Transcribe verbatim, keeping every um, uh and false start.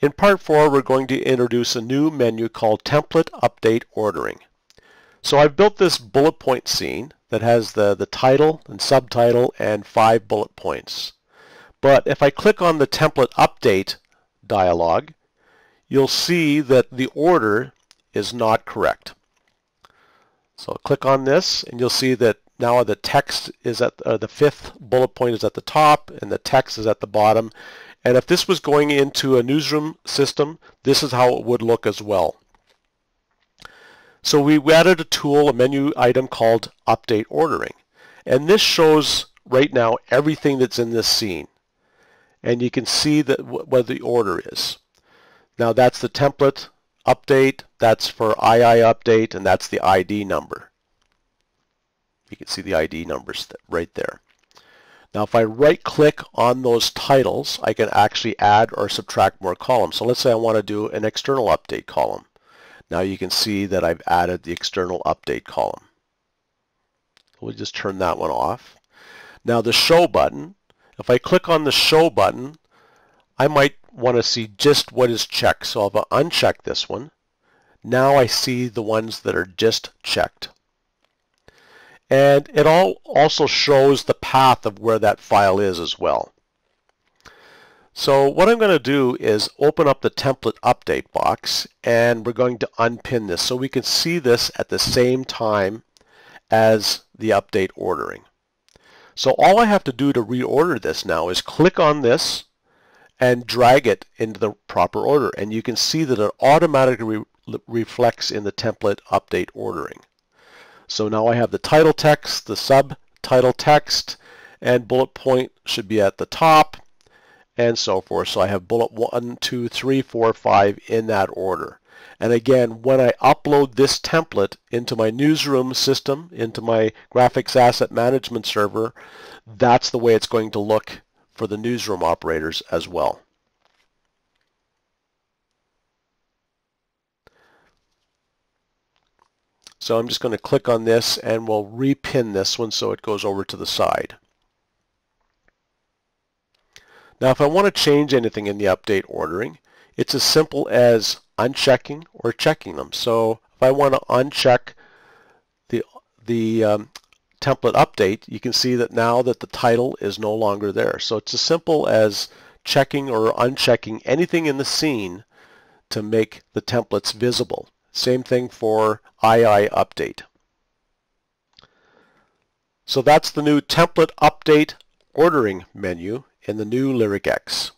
In part four, we're going to introduce a new menu called Template Update Ordering. So I've built this bullet point scene that has the, the title and subtitle and five bullet points. But if I click on the Template Update dialog, you'll see that the order is not correct. So I'll click on this and you'll see that now the text is at uh, the fifth bullet point is at the top and the text is at the bottom. And if this was going into a newsroom system, this is how it would look as well. So we added a tool, a menu item called Update Ordering. And this shows right now everything that's in this scene. And you can see that what the order is. Now that's the template update, that's for two update, and that's the I D number. You can see the I D numbers right there. Now if I right click on those titles, I can actually add or subtract more columns. So let's say I want to do an external update column. Now you can see that I've added the external update column. We'll just turn that one off. Now the show button, if I click on the show button, I might want to see just what is checked. So if I uncheck this one, now I see the ones that are just checked. And it all also shows the path of where that file is as well. So what I'm going to do is open up the template update box and we're going to unpin this so we can see this at the same time as the update ordering. So all I have to do to reorder this now is click on this and drag it into the proper order, and you can see that it automatically re- reflects in the template update ordering. So now I have the title text, the subtitle text, and bullet point should be at the top, and so forth. So I have bullet one, two, three, four, five in that order. And again, when I upload this template into my newsroom system, into my graphics asset management server, that's the way it's going to look for the newsroom operators as well. So I'm just going to click on this and we'll repin this one so it goes over to the side. Now if I want to change anything in the update ordering, it's as simple as unchecking or checking them. So if I want to uncheck the, the um, template update, you can see that now that the title is no longer there. So it's as simple as checking or unchecking anything in the scene to make the templates visible. Same thing for two update. So that's the new template update ordering menu in the new LyricX.